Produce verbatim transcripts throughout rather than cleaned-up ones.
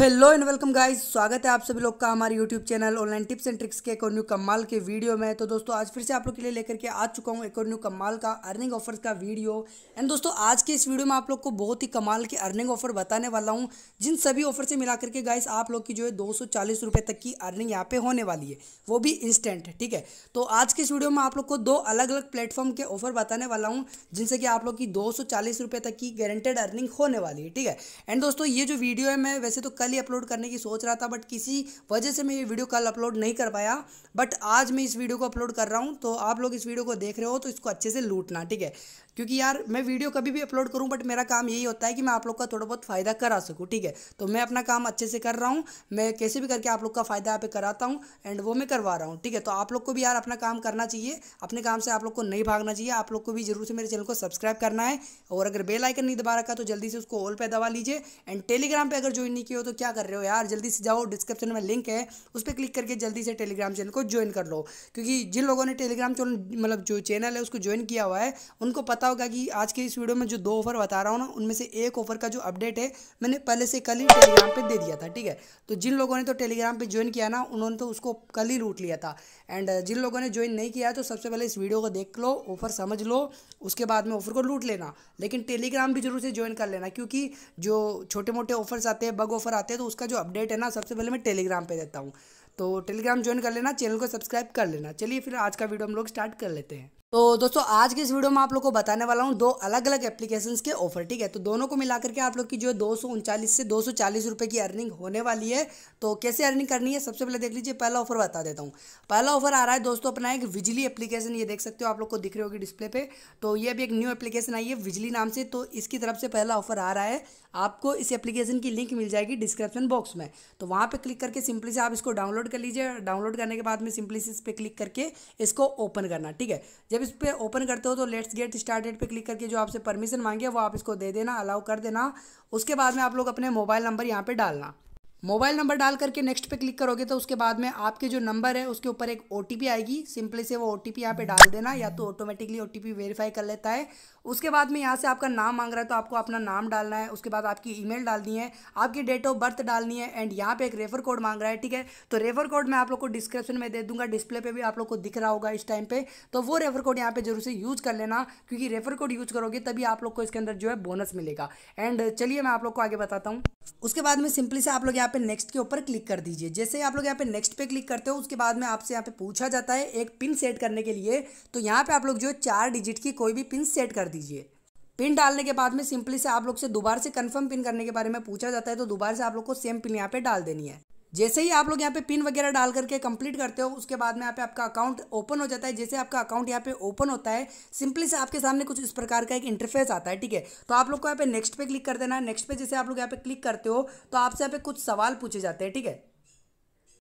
Hello and welcome guys, स्वागत है आप सभी लोग का हमारे YouTube channel online tips and tricks के एक और न्यू कमाल के वीडियो में। तो दोस्तों आज फिर से आप लोग के लिए लेकर के आ चुका हूं एक और न्यू कमाल का अर्निंग ऑफर्स का वीडियो। एंड दोस्तों आज के इस वीडियो में आप लोग को बहुत ही कमाल के अर्निंग ऑफर बताने वाला हूँ, जिन सभी ऑफर से मिला करके गाइस आप लोग की जो है दो सौ चालीस रुपये तक की अर्निंग यहाँ पे होने वाली है, वो भी इंस्टेंट। ठीक है, तो आज के इस वीडियो में आप लोग को दो अलग अलग प्लेटफॉर्म के ऑफर बताने वाला हूँ, जिनसे कि आप लोग की दो सौ चालीस रुपये तक की गारंटेड अर्निंग होने वाली है। ठीक है, एंड दोस्तों ये जो वीडियो है मैं वैसे तो कल ही अपलोड करने की सोच रहा था, बट किसी वजह से मैं ये वीडियो कल अपलोड नहीं कर पाया, बट आज मैं इस वीडियो को अपलोड कर रहा हूँ। तो आप लोग इस वीडियो को देख रहे हो तो इसको अच्छे से लूटना, ठीक है, क्योंकि यार मैं वीडियो कभी भी अपलोड करूं बट मेरा काम यही होता है कि मैं आप लोग का थोड़ा बहुत फ़ायदा करा सकूं। ठीक है, तो मैं अपना काम अच्छे से कर रहा हूं, मैं कैसे भी करके आप लोग का फ़ायदा यहाँ पे कराता हूं एंड वो मैं करवा रहा हूं। ठीक है, तो आप लोग को भी यार अपना काम करना चाहिए, अपने काम से आप लोग को नहीं भागना चाहिए। आप लोग को भी जरूर से मेरे चैनल को सब्सक्राइब करना है, और अगर बेल आइकन नहीं दबा रखा तो जल्दी से उसको ऑल पे दबा लीजिए। एंड टेलीग्राम पर अगर ज्वाइन नहीं किए हो तो क्या कर रहे हो यार, जल्दी से जाओ, डिस्क्रिप्शन में लिंक है, उस पर क्लिक करके जल्दी से टेलीग्राम चैनल को ज्वाइन कर लो, क्योंकि जिन लोगों ने टेलीग्राम चैनल मतलब जो चैनल है उसको ज्वाइन किया हुआ है उनको पता होगा कि आज के इस वीडियो में जो दो ऑफर बता रहा हूँ ना, उनमें से एक ऑफर का जो अपडेट है मैंने पहले से कल ही टेलीग्राम पे दे दिया था। ठीक है, तो जिन लोगों ने तो टेलीग्राम पे ज्वाइन किया ना उन्होंने तो उसको कल ही लूट लिया था। एंड जिन लोगों ने ज्वाइन नहीं किया तो सबसे पहले इस वीडियो को देख लो, ऑफर समझ लो, उसके बाद में ऑफर को लूट लेना। लेकिन टेलीग्राम भी जरूर से ज्वाइन कर लेना, क्योंकि जो छोटे मोटे ऑफर्स आते हैं, बग ऑफर आते हैं, तो उसका जो अपडेट है ना सबसे पहले मैं टेलीग्राम पर देता हूँ। तो टेलीग्राम ज्वाइन कर लेना, चैनल को सब्सक्राइब कर लेना। चलिए फिर आज का वीडियो हम लोग स्टार्ट कर लेते हैं। तो दोस्तों आज के इस वीडियो में आप लोग को बताने वाला हूँ दो अलग अलग एप्लीकेशंस के ऑफर। ठीक है, तो दोनों को मिला करके आप लोग की जो दो सौ उनचालीस से दो सौ चालीस रुपये की अर्निंग होने वाली है। तो कैसे अर्निंग करनी है सबसे पहले देख लीजिए, पहला ऑफर बता देता हूँ। पहला ऑफर आ रहा है दोस्तों अपना एक बिजली एप्लीकेशन, ये देख सकते हो, आप लोग को दिख रही होगी डिस्प्ले पे। तो ये भी एक न्यू एप्लीकेशन आई है बिजली नाम से, तो इसकी तरफ से पहला ऑफर आ रहा है। आपको इस एप्लीकेशन की लिंक मिल जाएगी डिस्क्रिप्शन बॉक्स में, तो वहाँ पे क्लिक करके सिंपली से आप इसको डाउनलोड कर लीजिए। डाउनलोड करने के बाद में सिंपली से इस पर क्लिक करके इसको ओपन करना। ठीक है, जब इस पर ओपन करते हो तो लेट्स गेट स्टार्टेड पे क्लिक करके जो आपसे परमिशन मांगे वो आप इसको दे देना, अलाउ कर देना। उसके बाद में आप लोग अपने मोबाइल नंबर यहाँ पे डालना। मोबाइल नंबर डाल करके नेक्स्ट पे क्लिक करोगे तो उसके बाद में आपके जो नंबर है उसके ऊपर एक ओटीपी आएगी, सिंपली से वो ओटीपी यहाँ पे डाल देना, या तो ऑटोमेटिकली ओटीपी वेरीफाई कर लेता है। उसके बाद में यहाँ से आपका नाम मांग रहा है तो आपको अपना नाम डालना है, उसके बाद आपकी ईमेल डालनी है, आपकी डेट ऑफ बर्थ डालनी है, एंड यहाँ पे एक रेफर कोड मांग रहा है। ठीक है, तो रेफर कोड मैं आप लोग को डिस्क्रिप्शन में दे दूंगा, डिस्प्ले पे भी आप लोग को दिख रहा होगा इस टाइम पे, तो वो रेफर कोड यहाँ पे जरूर से यूज़ कर लेना, क्योंकि रेफर कोड यूज़ करोगे तभी आप लोग को इसके अंदर जो है बोनस मिलेगा। एंड चलिए मैं आप लोग को आगे बताता हूँ। उसके बाद में सिंपली से आप लोग यहाँ पे नेक्स्ट के ऊपर क्लिक कर दीजिए। जैसे ही आप लोग यहाँ पे नेक्स्ट पे क्लिक करते हो उसके बाद में आपसे यहाँ पे पूछा जाता है एक पिन सेट करने के लिए, तो यहाँ पे आप लोग जो चार डिजिट की कोई भी पिन सेट कर दीजिए। पिन डालने के बाद में सिंपली से आप लोग से दोबारा से कंफर्म पिन करने के बारे में पूछा जाता है, तो दोबारा से आप लोग को सेम पिन यहाँ पे डाल देनी है। जैसे ही आप लोग यहाँ पे पिन वगैरह डाल करके कंप्लीट करते हो उसके बाद में यहाँ पे आपका अकाउंट ओपन हो जाता है। जैसे आपका अकाउंट यहाँ पे ओपन होता है सिंपली से आपके सामने कुछ इस प्रकार का एक इंटरफेस आता है। ठीक है, तो आप लोग को यहाँ पे नेक्स्ट पे क्लिक कर देना है। नेक्स्ट पे जैसे आप लोग यहाँ पे क्लिक करते हो तो आपसे यहाँ पे कुछ सवाल पूछे जाते हैं। ठीक है,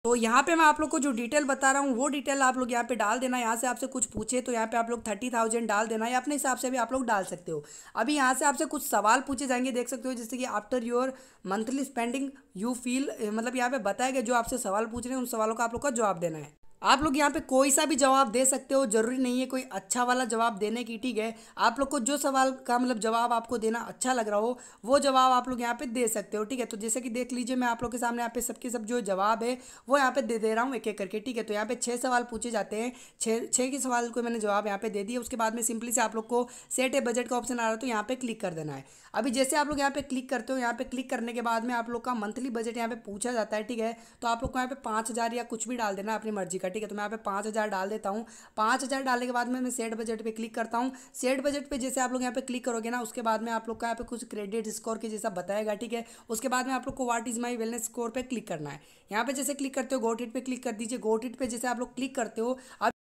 तो यहाँ पे मैं आप लोग को जो डिटेल बता रहा हूँ वो डिटेल आप लोग यहाँ पे डाल देना। यहाँ से आपसे कुछ पूछे तो यहाँ पे आप लोग थर्टी थाउजेंड डाल देना, या अपने हिसाब से भी आप लोग डाल सकते हो। अभी यहाँ से आपसे कुछ सवाल पूछे जाएंगे, देख सकते हो, जैसे कि after your monthly spending you feel, मतलब यहाँ पे बताया गया जो आपसे सवाल पूछ रहे हैं उन सवालों का आप लोग का जवाब देना है। आप लोग यहाँ पे कोई सा भी जवाब दे सकते हो, जरूरी नहीं है कोई अच्छा वाला जवाब देने की। ठीक है, आप लोग को जो सवाल का मतलब जवाब आपको देना अच्छा लग रहा हो वो जवाब आप लोग यहाँ पे दे सकते हो। ठीक है, तो जैसे कि देख लीजिए मैं आप लोग के सामने यहाँ पे सबके सब जो जवाब है वो यहाँ पे दे दे रहा हूँ एक एक करके। ठीक है, तो यहाँ पे छः सवाल पूछे जाते हैं, छः छः के सवाल को मैंने जवाब यहाँ पे दे दिया। उसके बाद में सिंपली से आप लोग को सेट ए बजट का ऑप्शन आ रहा है तो यहाँ पे क्लिक कर देना है। अभी जैसे आप लोग यहाँ पे क्लिक करते हो, यहाँ पे क्लिक करने के बाद में आप लोग का मंथली बजट यहाँ पे पूछा जाता है। ठीक है, तो आप लोग को यहाँ पे पाँच हज़ार या कुछ भी डाल देना अपनी मर्जी का। ठीक है, तो मैं यहाँ पे पाँच हज़ार डाल देता हूँ। पाँच हज़ार डालने के बाद में मैं सेट बजट पे क्लिक करता हूँ। सेट बजट पे जैसे आप लोग यहाँ पे क्लिक करोगे ना उसके बाद में आप लोग का यहाँ पे कुछ क्रेडिट स्कोर के जैसा बताएगा। ठीक है, उसके बाद में आप लोग को what is my wellness score पे क्लिक करना है। यहाँ पे जैसे क्लिक करते हो गोट इट पे क्लिक कर दीजिए। गोट इट पे जैसे आप लोग क्लिक करते हो आप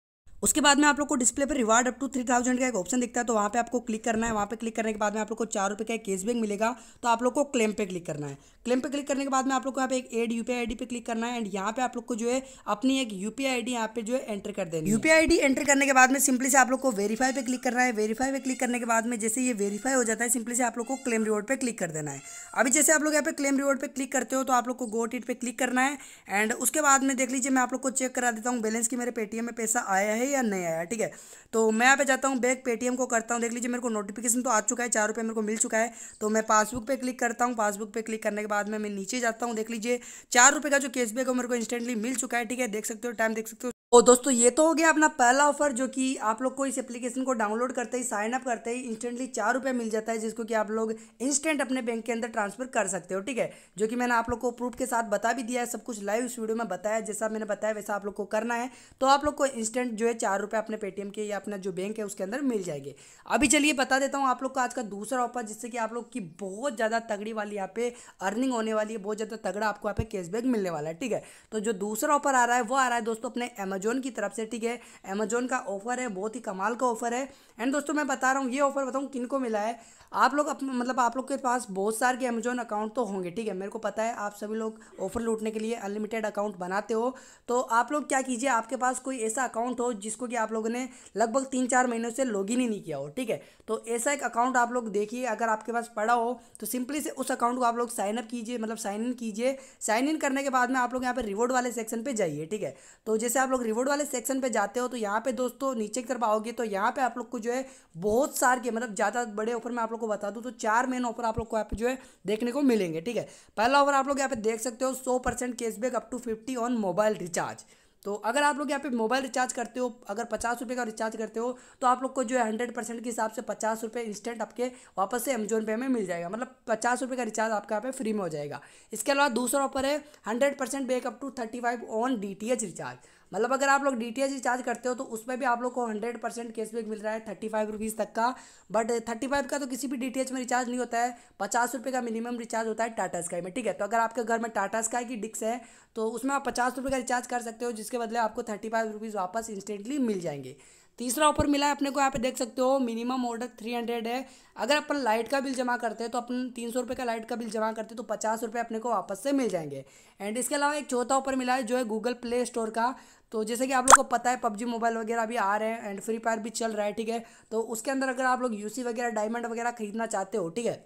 उसके बाद में आप लोग को डिस्प्ले पर reward up to three thousand का एक ऑप्शन दिखता है, तो वहाँ पे आपको क्लिक करना है। वहाँ पे क्लिक करने के बाद में आप लोग को चार रुपये का एक कैशबैक मिलेगा, तो आप लोग को क्लेम पे क्लिक करना है। क्लेम पे क्लिक करने के बाद में आप लोग को यहाँ पे एक एड यूपीआई आईडी पे क्लिक करना है, एंड यहाँ पे आप लोग को जो है अपनी एक यूपीआई आईडी यहाँ पे जो है एंटर कर देना है। यूपीआई आईडी एंटर करने के बाद में सिंपली से आप लोग को वेरीफाई पे क्लिक करना है। वेरीफाई पे क्लिक करने के बाद में जैसे ये वेरीफाई हो जाता है सिंपली से आप लोग को क्लेम रिवॉर्ड पे क्लिक कर देना है। अभी जैसे आप लोग यहाँ पे क्लेम रिवॉर्ड पे क्लिक करते हो तो आप लोग को गोट इट पे क्लिक करना है। एंड उसके बाद में देख लीजिए मैं आप लोग को चेक करा देता हूँ बैलेंस की मेरे पेटीएम में पैसा आया है है या नहीं आया। ठीक है, तो मैं यहाँ पे जाता हूँ बैक पेटीएम को करता हूँ। देख लीजिए मेरे को नोटिफिकेशन तो आ चुका है, चार रुपये मेरे को मिल चुका है। तो मैं पासबुक पे क्लिक करता हूँ, पासबुक पे क्लिक करने के बाद में मैं नीचे जाता हूँ। देख लीजिए चार रुपये का जो कैशबैक है मेरे को इंस्टेंटली मिल चुका है। ठीक है, देख सकते हो, टाइम देख सकते हो। तो दोस्तों ये तो हो गया अपना पहला ऑफर, जो कि आप लोग को इस एप्लीकेशन को डाउनलोड करते ही, साइन अप करते ही इंस्टेंटली चार रुपये मिल जाता है, जिसको कि आप लोग इंस्टेंट अपने बैंक के अंदर ट्रांसफर कर सकते हो। ठीक है, जो कि मैंने आप लोग को प्रूफ के साथ बता भी दिया है, सब कुछ लाइव इस वीडियो में बताया, जैसा मैंने बताया वैसा आप लोग को करना है। तो आप लोग को इंस्टेंट जो है चार रुपये अपने पेटीएम के या अपना जो बैंक है उसके अंदर मिल जाएंगे। अभी चलिए बता देता हूँ आप लोग को आज का दूसरा ऑफर, जिससे कि आप लोग की बहुत ज़्यादा तगड़ी वाली यहाँ पे अर्निंग होने वाली है, बहुत ज़्यादा तगड़ा आपको यहाँ पे कैशबैक मिलने वाला है। ठीक है, तो जो दूसरा ऑफर आ रहा है वो आ रहा है दोस्तों अपने अमेजोन की तरफ से। ठीक है, अमेजोन का ऑफर है, बहुत ही कमाल का ऑफर है। एंड दोस्तों मैं बता रहा हूँ ये ऑफर बताऊँ किनको मिला है। आप लोग अपने मतलब आप लोग के पास बहुत सारे के अमेजोन अकाउंट तो होंगे। ठीक है, मेरे को पता है आप सभी लोग ऑफर लूटने के लिए अनलिमिटेड अकाउंट बनाते हो। तो आप लोग क्या कीजिए, आपके पास कोई ऐसा अकाउंट हो जिसको कि आप लोगों ने लगभग तीन चार महीनों से लॉगिन ही नहीं किया हो। ठीक है, तो ऐसा एक अकाउंट आप लोग देखिए, अगर आपके पास पड़ा हो तो सिंपली से उस अकाउंट को आप लोग साइन अप कीजिए, मतलब साइन इन कीजिए। साइन इन करने के बाद में आप लोग यहाँ पर रिवॉर्ड वाले सेक्शन पर जाइए। ठीक है, तो जैसे आप लोग रिवॉर्ड वाले सेक्शन पे जाते हो तो यहाँ पे दोस्तों नीचे की तरफ आओगे तो यहाँ पे आप लोग को जो है बहुत सारे के मतलब ज़्यादा बड़े ऑफर मैं आप लोग को बता दूँ तो चार मेन ऑफर आप लोग को यहाँ पे जो है देखने को मिलेंगे। ठीक है, पहला ऑफर आप लोग यहाँ पे देख सकते हो, सौ percent cashback up to fifty on mobile recharge. तो अगर आप लोग यहाँ पे मोबाइल रिचार्ज करते हो, अगर पचास रुपये का रिचार्ज करते हो तो आप लोग को जो है हंड्रेड परसेंट के हिसाब से पचास रुपये इंस्टेंट आपके वापस से अमेजोन पे में मिल जाएगा, मतलब पचास रुपये का रिचार्ज आपका यहाँ पे फ्री में हो जाएगा। इसके अलावा दूसरा ऑफर है hundred percent back up to thirty five on D T H recharge, मतलब अगर आप लोग डी टी एच रिचार्ज करते हो तो उसमें भी आप लोग को हंड्रेड परसेंट कैशबैक मिल रहा है थर्टी फाइव रुपीज़ तक का। बट थर्टी फाइव का तो किसी भी डी टी एच में रिचार्ज नहीं होता है, पचास रुपये का मिनिमम रिचार्ज होता है टाटा स्काई में। ठीक है, तो अगर आपके घर में टाटा स्काई की डिक्स है तो उसमें आप पचास रुपये का रिचार्ज कर सकते हो, जिसके बदले आपको थर्टी फाइव रुपीज़ वापस इंस्टेंटली मिल जाएंगे। तीसरा ऑफर मिला है अपने को यहाँ पे देख सकते हो, मिनिमम ऑर्डर थ्री हंड्रेड है। अगर अपन लाइट का बिल जमा करते हैं तो अपन तीन सौ रुपये का लाइट का बिल जमा करते हैं तो पचास रुपये अपने को वापस से मिल जाएंगे। एंड इसके अलावा एक चौथा ऑफर मिला है जो है गूगल प्ले स्टोर का। तो जैसे कि आप लोग को पता है पबजी मोबाइल वगैरह भी आ रहे हैं एंड फ्री फायर भी चल रहा है। ठीक है, तो उसके अंदर अगर आप लोग यूसी वगैरह डायमंड वगैरह खरीदना चाहते हो, ठीक है,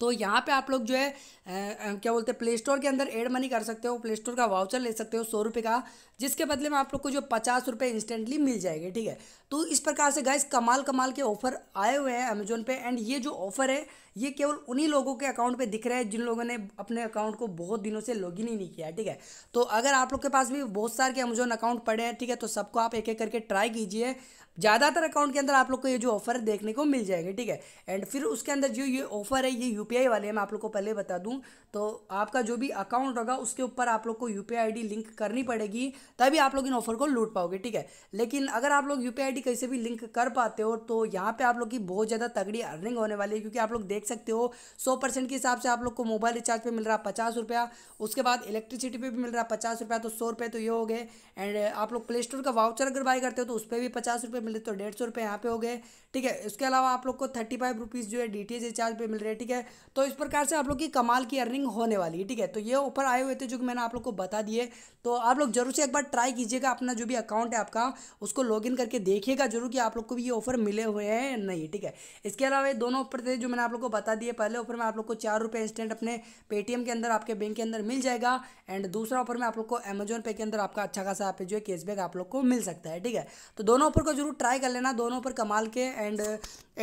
तो यहाँ पे आप लोग जो है आ, क्या बोलते हैं प्ले स्टोर के अंदर एड मनी कर सकते हो, प्ले स्टोर का वाउचर ले सकते हो सौ रुपये का, जिसके बदले में आप लोग को जो पचास रुपये इंस्टेंटली मिल जाएंगे। ठीक है, तो इस प्रकार से गाइस कमाल कमाल के ऑफर आए हुए हैं अमेजोन पे। एंड ये जो ऑफर है ये केवल उन्हीं लोगों के अकाउंट पे दिख रहा है जिन लोगों ने अपने अकाउंट को बहुत दिनों से लॉगिन ही नहीं किया है। ठीक है, तो अगर आप लोग के पास भी बहुत सारे के अमेजोन अकाउंट पड़े हैं, ठीक है, तो सबको आप एक एक करके ट्राई कीजिए। ज़्यादातर अकाउंट के अंदर आप लोग को ये जो ऑफर देखने को मिल जाएंगे। ठीक है, एंड फिर उसके अंदर जो ये ऑफर है ये यूपीआई वाले हैं, मैं आप लोग को पहले बता दूं। तो आपका जो भी अकाउंट होगा उसके ऊपर आप लोग को यूपीआई आईडी लिंक करनी पड़ेगी, तभी आप लोग इन ऑफर को लूट पाओगे। ठीक है, लेकिन अगर आप लोग यूपीआई आईडी कैसे भी लिंक कर पाते हो तो यहाँ पर आप लोग की बहुत ज़्यादा तगड़ी अर्निंग होने वाली है, क्योंकि आप लोग देख सकते हो सौ परसेंट के हिसाब से आप लोग को मोबाइल रिचार्ज पर मिल रहा है पचास रुपया, उसके बाद इलेक्ट्रिसिटी पर भी मिल रहा है पचास रुपया, तो सौ रुपये तो ये हो गए। एंड आप लोग प्ले स्टोर का वाउचर अगर बाय करते हो तो उस पर भी पचास रुपये मिले, तो डेढ़ सौ रुपये यहाँ पे हो गए। ठीक है, इसके अलावा आप लोग को थर्टी फाइव रुपीज़ जो है डी टी एच रिचार्ज पे मिल रहे हैं। ठीक है, तो इस प्रकार से आप लोग की कमाल की अर्निंग होने वाली है। ठीक है, तो ये ऑफर आए हुए थे जो कि मैंने आप लोग को बता दिए, तो आप लोग जरूर से एक बार ट्राई कीजिएगा, अपना जो भी अकाउंट है आपका उसको लॉगिन करके देखिएगा जरूर कि आप लोग को भी ये ऑफर मिले हुए हैं नहीं। ठीक है, इसके अलावा ये दोनों ऑफर थे जो मैंने आप लोग को बता दिए। पहले ऑफर में आप लोग को चार रुपये इंस्टेंट अपने पेटीएम के अंदर आपके बैंक के अंदर मिल जाएगा, एंड दूसरा ऑफर में आप लोग को अमेजोन पे के अंदर आपका अच्छा खासा आप जो है कैशबैक आप लोग को मिल सकता है। ठीक है, तो दोनों ऑफर को जरूर ट्राई कर लेना, दोनों पर कमाल के। एंड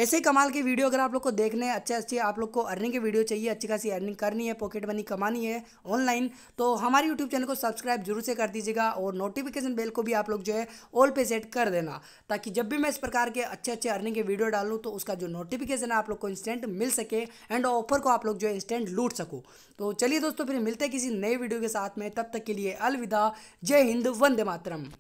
ऐसे कमाल के वीडियो अगर आप लोग को देखने अच्छे अच्छे आप लोग को अर्निंग के वीडियो चाहिए, अच्छी खासी अर्निंग करनी है, पॉकेट मनी कमानी है ऑनलाइन, तो हमारे यूट्यूब चैनल को सब्सक्राइब जरूर से कर दीजिएगा और नोटिफिकेशन बेल को भी आप लोग जो है ऑल पे सेट कर देना, ताकि जब भी मैं इस प्रकार के अच्छे अच्छे अर्निंग के वीडियो डालूँ तो उसका जो नोटिफिकेशन है आप लोग को इंस्टेंट मिल सके एंड ऑफर को आप लोग जो है इंस्टेंट लूट सको। तो चलिए दोस्तों, फिर मिलते हैं किसी नए वीडियो के साथ में, तब तक के लिए अलविदा। जय हिंद, वंदे मातरम।